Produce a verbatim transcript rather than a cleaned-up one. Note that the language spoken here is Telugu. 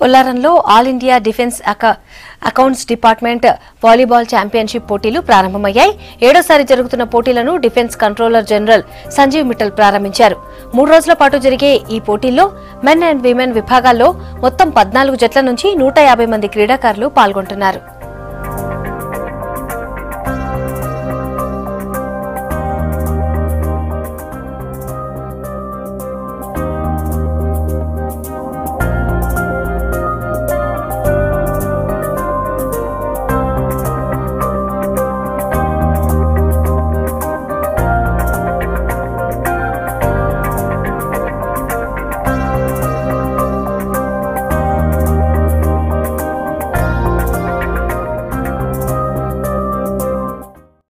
బొల్లారంలో all India defence accounts department volleyball championship పోటీలు ప్రారంభమయ్యాయి. ఏడోసారి జరుగుతున్న పోటీలను defence controller general Sanjeev Mittal ప్రారంభించారు. మూడు రోజుల పాటు జరిగే ఈ పోటీల్లో మెన్ అండ్ విమెన్ విభాగాల్లో మొత్తం పద్నాలుగు జట్ల నుంచి నూట యాభై మంది క్రీడాకారులు పాల్గొంటున్నారు.